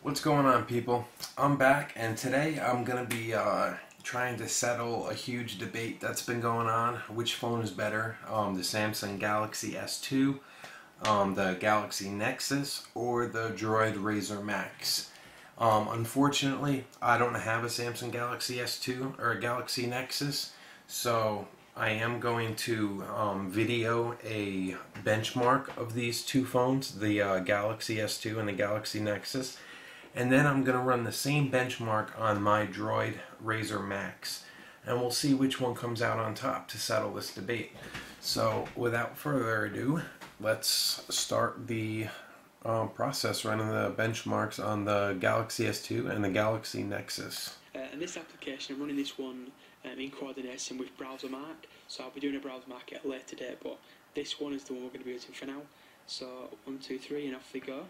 What's going on, people? I'm back, and today I'm gonna be trying to settle a huge debate that's been going on. Which phone is better, the Samsung Galaxy S2, the Galaxy Nexus, or the Droid Razr Maxx? Unfortunately, I don't have a Samsung Galaxy S2 or a Galaxy Nexus, so I am going to video a benchmark of these two phones, the Galaxy S2 and the Galaxy Nexus, and then I'm going to run the same benchmark on my Droid Razr Maxx, and we'll see which one comes out on top to settle this debate. So without further ado, let's start the process running the benchmarks on the Galaxy S2 and the Galaxy Nexus. In this application, I'm running this one in coordination with BrowserMark, so I'll be doing a BrowserMark at a later date, but this one is the one we're going to be using for now. So 1, 2, 3, and off we go.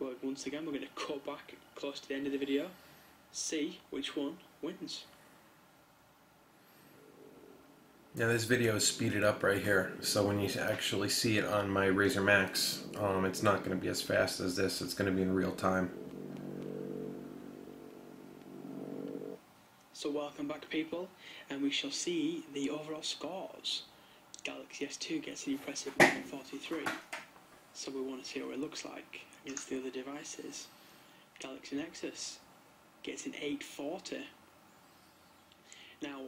Well, once again, we're going to cut back close to the end of the video, see which one wins. Now this video is speeded up right here, so when you actually see it on my Razr Maxx, it's not going to be as fast as this. It's going to be in real time. So welcome back, people, and we shall see the overall scores. Galaxy S2 gets an impressive 143, so we want to see what it looks like against the other devices. Galaxy Nexus gets an 840. Now,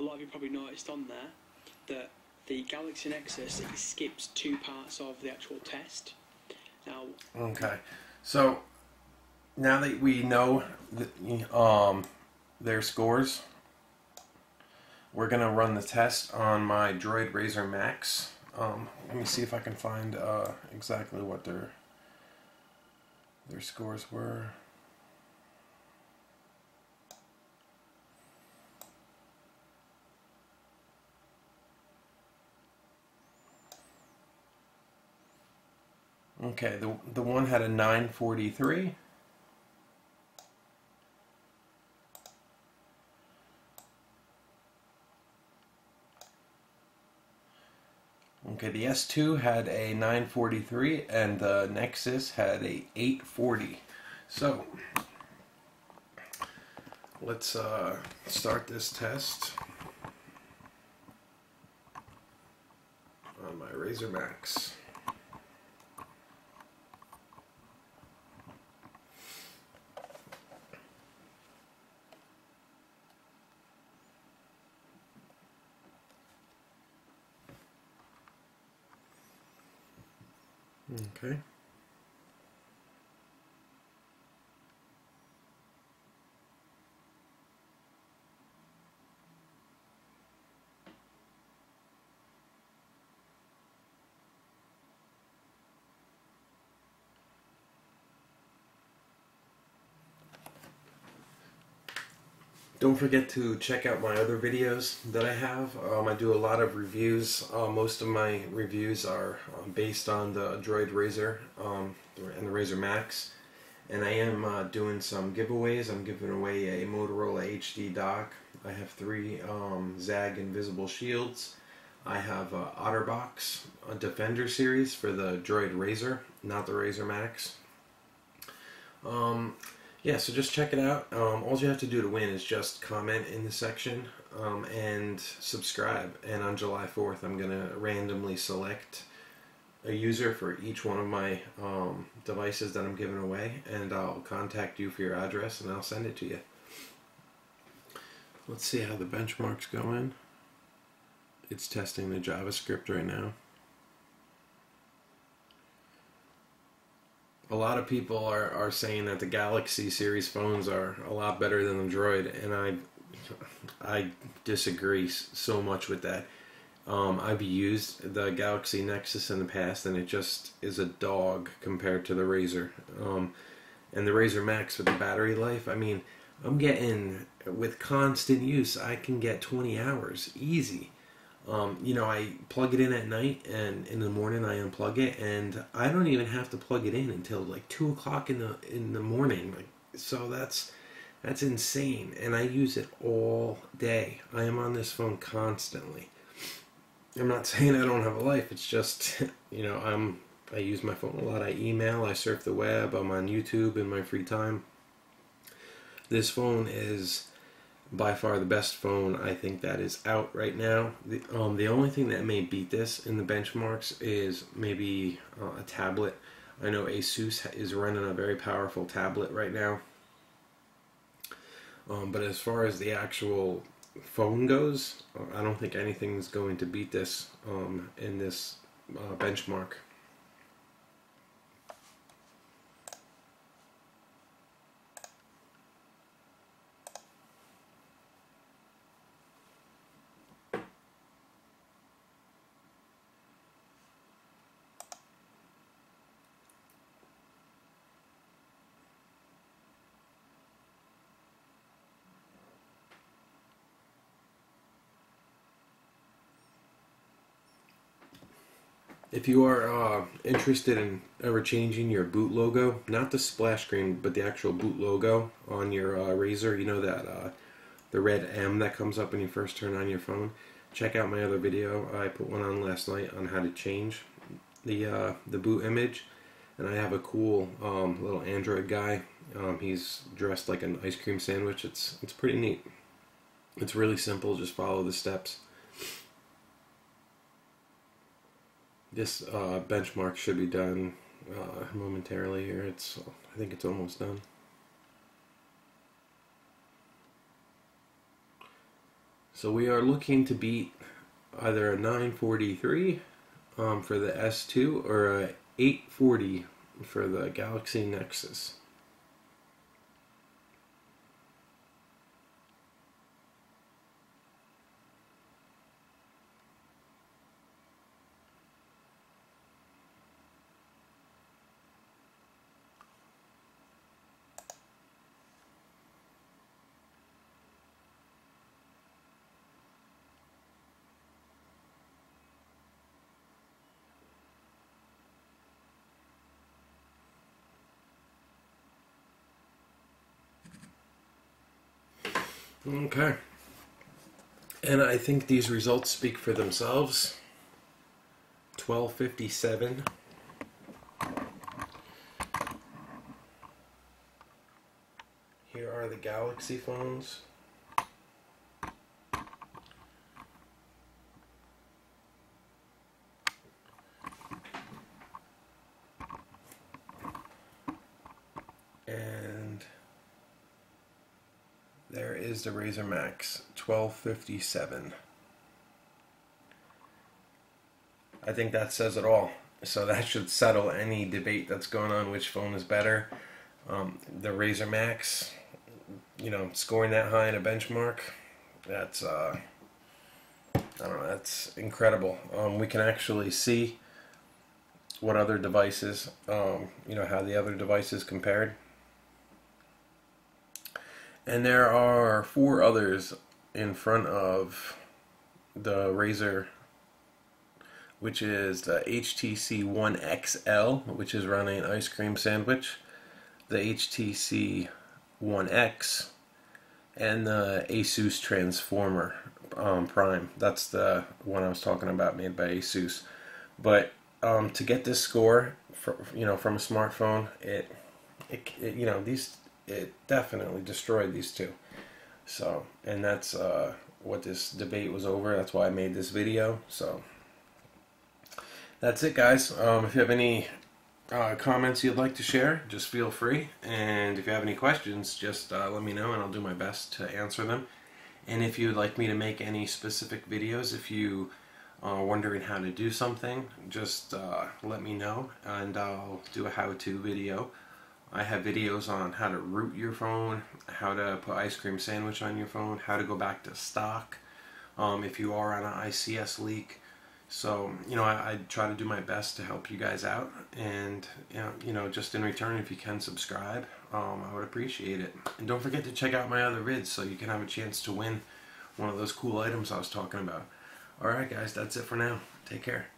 a lot of you probably noticed on there that the Galaxy Nexus, it skips two parts of the actual test. Now, okay, so now that we know that, their scores, we're gonna run the test on my Droid Razr Maxx. Let me see if I can find exactly what their scores were. Okay, the one had a 943. Okay, the S2 had a 943 and the Nexus had a 840. So let's start this test on my Razr Maxx. Okay. Don't forget to check out my other videos that I have. I do a lot of reviews. Most of my reviews are based on the Droid Razr and the Razr Maxx. And I am doing some giveaways. I'm giving away a Motorola HD Dock. I have 3 Zagg Invisible Shields. I have OtterBox Defender Series for the Droid Razr, not the Razr Maxx. Yeah, so just check it out. All you have to do to win is just comment in the section and subscribe. And on July 4th, I'm going to randomly select a user for each one of my devices that I'm giving away, and I'll contact you for your address and I'll send it to you. Let's see how the benchmark's going. It's testing the JavaScript right now. A lot of people are saying that the Galaxy series phones are a lot better than the Droid, and I disagree so much with that. I've used the Galaxy Nexus in the past, and it just is a dog compared to the Razr. And the Razr Maxx with the battery life, I mean, I'm getting, with constant use, I can get 20 hours, easy. You know, I plug it in at night, and in the morning I unplug it, and I don't even have to plug it in until like 2 o'clock in the morning. Like, so that's insane, and I use it all day. I am on this phone constantly. I'm not saying I don't have a life. It's just, you know, I'm I use my phone a lot, I email, I surf the web, I'm on YouTube in my free time. This phone is by far the best phone I think that is out right now. The only thing that may beat this in the benchmarks is maybe a tablet. I know Asus is running a very powerful tablet right now. But as far as the actual phone goes, I don't think anything's going to beat this in this benchmark. If you are interested in ever changing your boot logo, not the splash screen, but the actual boot logo on your Razr, you know that the red M that comes up when you first turn on your phone, check out my other video. I put one on last night on how to change the boot image, and I have a cool little Android guy. He's dressed like an ice cream sandwich. It's pretty neat. It's really simple. Just follow the steps. This benchmark should be done momentarily here. I think it's almost done. So we are looking to beat either a 943 for the S2 or a 840 for the Galaxy Nexus. Okay, and I think these results speak for themselves. 1257. Here are the Galaxy phones. There is the Razr Maxx, 1257. I think that says it all. So that should settle any debate that's going on which phone is better. The Razr Maxx, you know, scoring that high in a benchmark, that's, I don't know, that's incredible. We can actually see what other devices, you know, how the other devices compared. And there are four others in front of the Razr, which is the HTC One XL, which is running Ice Cream Sandwich, the HTC One X, and the Asus Transformer Prime. That's the one I was talking about, made by Asus. But to get this score, you know, from a smartphone, it you know, it definitely destroyed these two. So, and that's what this debate was over. That's why I made this video. So that's it, guys. If you have any comments you'd like to share, just feel free. And if you have any questions, just let me know and I'll do my best to answer them. And if you'd like me to make any specific videos, if you are wondering how to do something, just let me know and I'll do a how-to video. I have videos on how to root your phone, how to put ice cream sandwich on your phone, how to go back to stock if you are on an ICS leak. So, you know, I try to do my best to help you guys out. And, you know, just in return, if you can subscribe, I would appreciate it. And don't forget to check out my other vids so you can have a chance to win one of those cool items I was talking about. Alright guys, that's it for now. Take care.